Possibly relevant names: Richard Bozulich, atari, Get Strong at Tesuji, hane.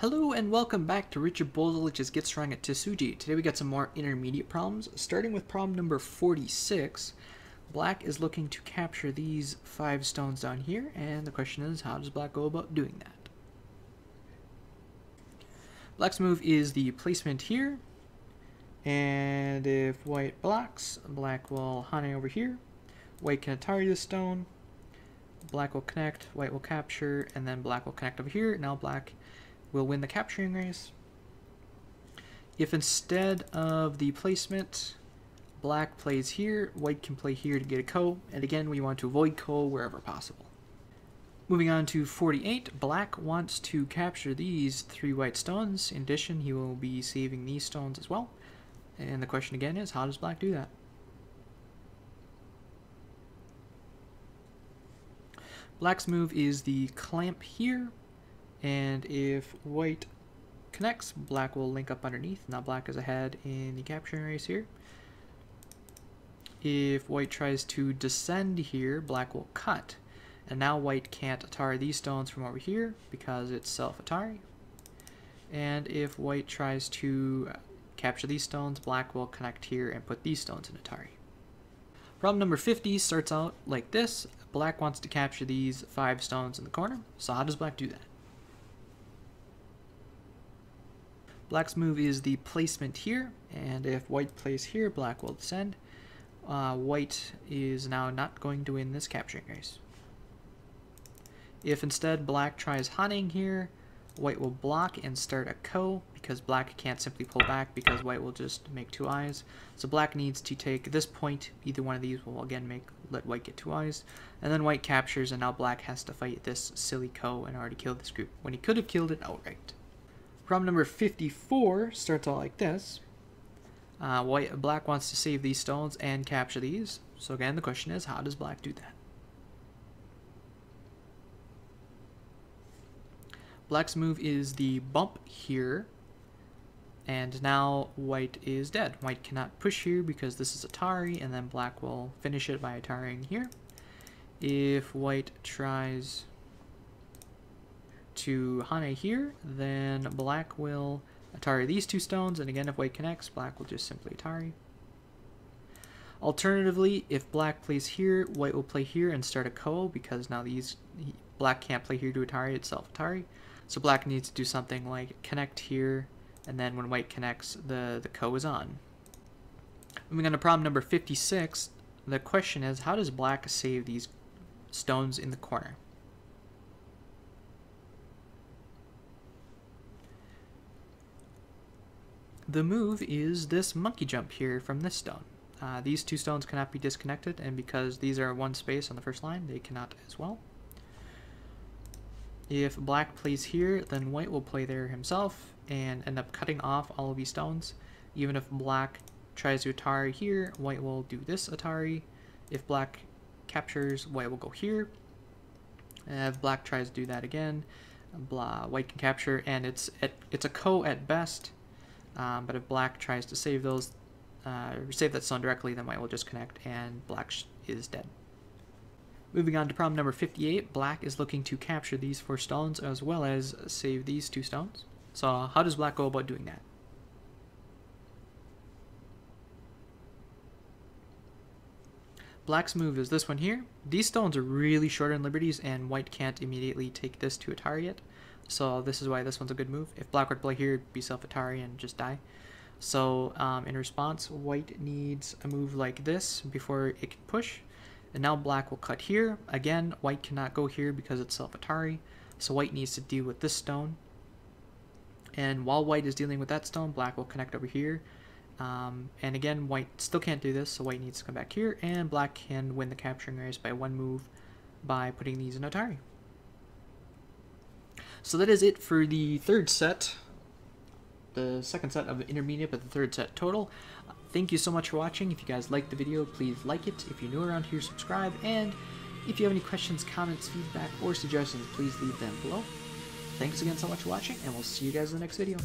Hello and welcome back to Richard Bozulich's Get Strong at Tesuji. Today we got some more intermediate problems, starting with problem number 46. Black is looking to capture these 5 stones down here, and the question is, how does Black go about doing that? Black's move is the placement here, and if White blocks, Black will hane over here. White can atari this stone, Black will connect, White will capture, and then Black will connect over here. Now Black will win the capturing race. If instead of the placement, Black plays here, White can play here to get a ko, and again we want to avoid ko wherever possible. Moving on to 48, Black wants to capture these 3 white stones. In addition, he will be saving these stones as well. And the question again is, how does Black do that? Black's move is the clamp here, and if White connects, Black will link up underneath. Now Black is ahead in the capturing race here. If White tries to descend here, Black will cut. And now White can't atari these stones from over here because it's self-atari. And if White tries to capture these stones, Black will connect here and put these stones in atari. Problem number 50 starts out like this. Black wants to capture these 5 stones in the corner. So how does Black do that? Black's move is the placement here, and if White plays here, Black will descend. White is now not going to win this capturing race. If instead Black tries haning here, White will block and start a ko, because Black can't simply pull back because White will just make 2 eyes. So Black needs to take this point. Either one of these will again let White get 2 eyes, and then White captures, and now Black has to fight this silly ko and already killed this group when he could have killed it outright. Problem number 54 starts out like this. Black wants to save these stones and capture these. So again, the question is, how does Black do that? Black's move is the bump here, and now White is dead. White cannot push here because this is atari, and then Black will finish it by ataring here. If White tries to hane here, then Black will atari these 2 stones, and again if White connects, Black will just simply atari. Alternatively, if Black plays here, White will play here and start a ko, because now Black can't play here to atari, it's self-atari. So Black needs to do something like connect here, and then when White connects, the ko is on. Moving on to problem number 56, the question is, how does Black save these stones in the corner? The move is this monkey jump here from this stone. These 2 stones cannot be disconnected, and because these are 1 space on the first line, they cannot as well. If Black plays here, then White will play there himself and end up cutting off all of these stones. Even if Black tries to atari here, White will do this atari. If Black captures, White will go here. And if Black tries to do that again, White can capture, and it's a ko at best. But if Black tries to save those, save that stone directly, then White will just connect, and Black is dead. Moving on to problem number 58, Black is looking to capture these 4 stones as well as save these 2 stones. So how does Black go about doing that? Black's move is this one here. These stones are really short on liberties, and White can't immediately take this to atari yet. So this is why this one's a good move. If Black were to play here, it'd be self-atari and just die. So in response, White needs a move like this before it can push. And now Black will cut here. Again, White cannot go here because it's self-atari. So White needs to deal with this stone. And while White is dealing with that stone, Black will connect over here. And again, White still can't do this, so White needs to come back here. And Black can win the capturing race by 1 move by putting these in atari. So that is it for the 3rd set, the 2nd set of the intermediate, but the 3rd set total. Thank you so much for watching. If you guys liked the video, please like it. If you're new around here, subscribe. And if you have any questions, comments, feedback, or suggestions, please leave them below. Thanks again so much for watching, and we'll see you guys in the next video.